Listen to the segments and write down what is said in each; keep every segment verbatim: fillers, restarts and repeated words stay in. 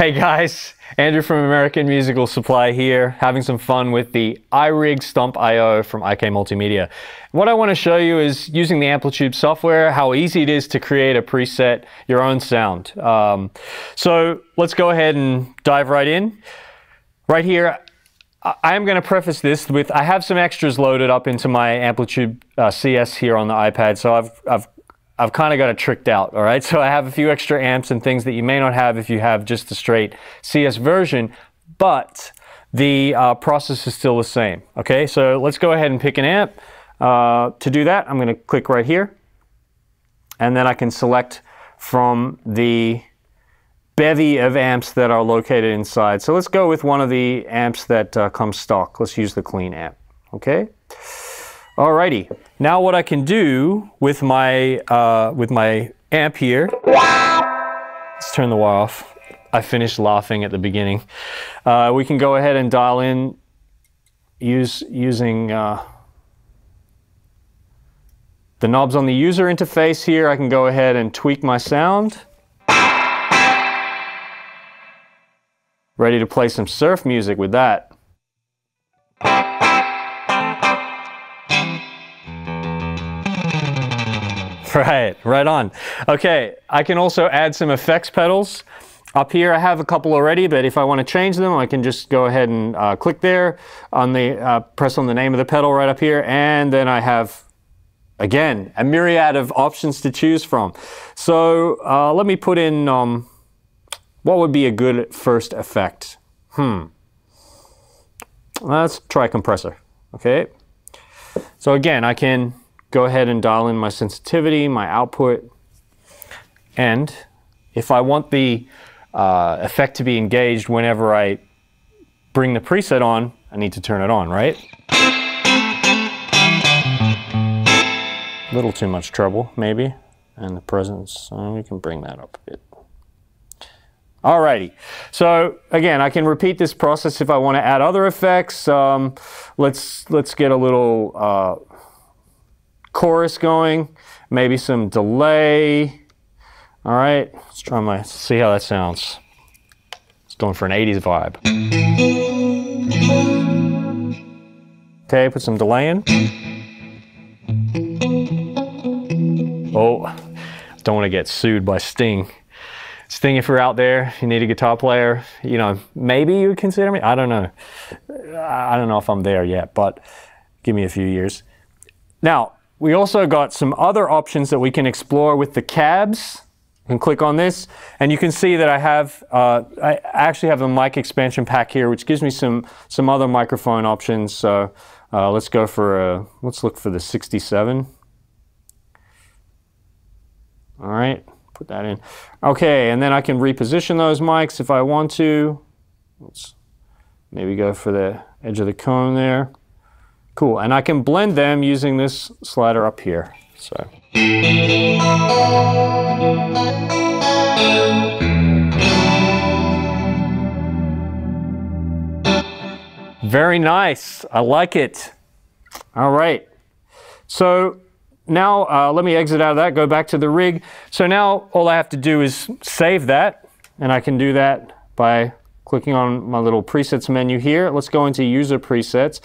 Hey guys, Andrew from American Musical Supply here, having some fun with the iRig Stomp I O from I K Multimedia. What I want to show you is using the AmpliTube software, how easy it is to create a preset, your own sound. Um, so let's go ahead and dive right in. Right here, I am going to preface this with, I have some extras loaded up into my AmpliTube uh, C S here on the iPad, so I've, I've I've kind of got it tricked out, all right? So I have a few extra amps and things that you may not have if you have just the straight C S version, but the uh, process is still the same, okay? So let's go ahead and pick an amp. Uh, to do that, I'm gonna click right here, and then I can select from the bevy of amps that are located inside. So let's go with one of the amps that uh, comes stock. Let's use the clean amp, okay? Alrighty, now what I can do with my uh, with my amp here, let's turn the wire off. I finished laughing at the beginning. Uh, we can go ahead and dial in use, using uh, the knobs on the user interface here. I can go ahead and tweak my sound. Ready to play some surf music with that. Right, right on. Okay, I can also add some effects pedals. Up here I have a couple already, but if I want to change them, I can just go ahead and uh, click there, on the uh, press on the name of the pedal right up here, and then I have, again, a myriad of options to choose from. So uh, let me put in, um, what would be a good first effect? Hmm. Let's try compressor, okay? So again, I can go ahead and dial in my sensitivity, my output, and if I want the uh, effect to be engaged whenever I bring the preset on, I need to turn it on, right? A little too much treble, maybe, and the presence, uh, we can bring that up a bit. Alrighty, so again, I can repeat this process if I want to add other effects. Um, let's, let's get a little uh, chorus going, maybe some delay. All right, let's try my, see how that sounds. It's going for an eighties vibe. Okay, put some delay in. Oh, don't want to get sued by Sting. Sting, if you're out there, you need a guitar player, you know, maybe you would consider me, I don't know. I don't know if I'm there yet, but give me a few years. Now, we also got some other options that we can explore with the cabs. You can click on this, and you can see that I have, uh, I actually have a mic expansion pack here, which gives me some some other microphone options. So uh, let's go for a, let's look for the sixty-seven. All right, put that in. Okay, and then I can reposition those mics if I want to. Let's maybe go for the edge of the cone there. Cool, and I can blend them using this slider up here. So, very nice, I like it. All right, so now uh, let me exit out of that, go back to the rig. So now all I have to do is save that, and I can do that by clicking on my little presets menu here. Let's go into user presets.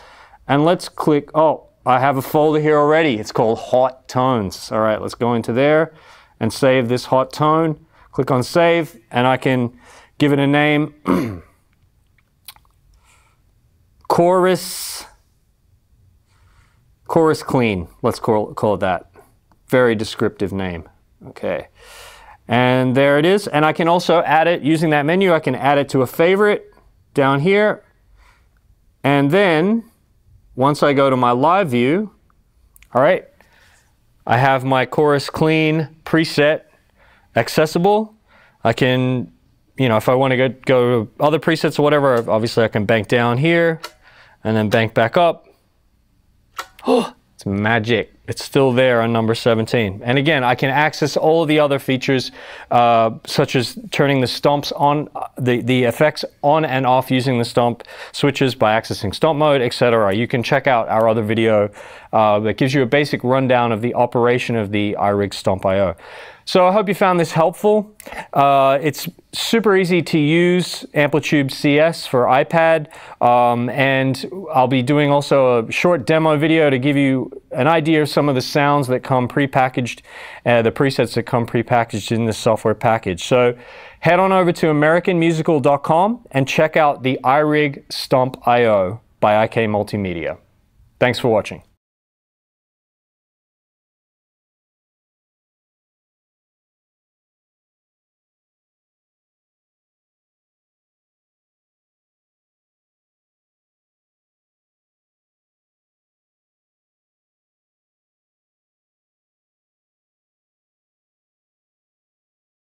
And let's click, oh, I have a folder here already. It's called Hot Tones. All right, let's go into there and save this hot tone. Click on save, and I can give it a name. Chorus, chorus clean, let's call, call it that. Very descriptive name, okay. And there it is, and I can also add it, using that menu, I can add it to a favorite down here, and then, once I go to my live view, all right, I have my chorus clean preset accessible. I can, you know, if I want to go, go to other presets or whatever, obviously I can bank down here and then bank back up. Oh, it's magic. It's still there on number seventeen. And again, I can access all of the other features, uh, such as turning the stomps on, the, the effects on and off using the stomp switches by accessing stomp mode, et cetera. You can check out our other video uh, that gives you a basic rundown of the operation of the iRig Stomp I O. So I hope you found this helpful. Uh, it's super easy to use, AmpliTube C S for iPad, um, and I'll be doing also a short demo video to give you an idea of some of the sounds that come prepackaged, uh, the presets that come prepackaged in this software package. So head on over to American Musical dot com and check out the iRig Stomp I O by I K Multimedia. Thanks for watching.